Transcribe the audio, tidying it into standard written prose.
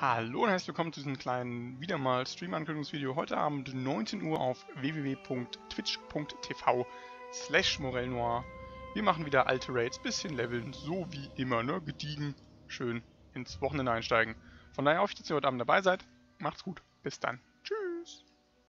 Hallo und herzlich willkommen zu diesem kleinen, wieder mal Stream-Ankündigungsvideo. Heute Abend 19 Uhr auf www.twitch.tv/MorelleNoir. Wir machen wieder alte Raids, bisschen leveln, so wie immer, ne? Gediegen, schön ins Wochenende einsteigen. Von daher hoffe ich, dass ihr heute Abend dabei seid. Macht's gut, bis dann.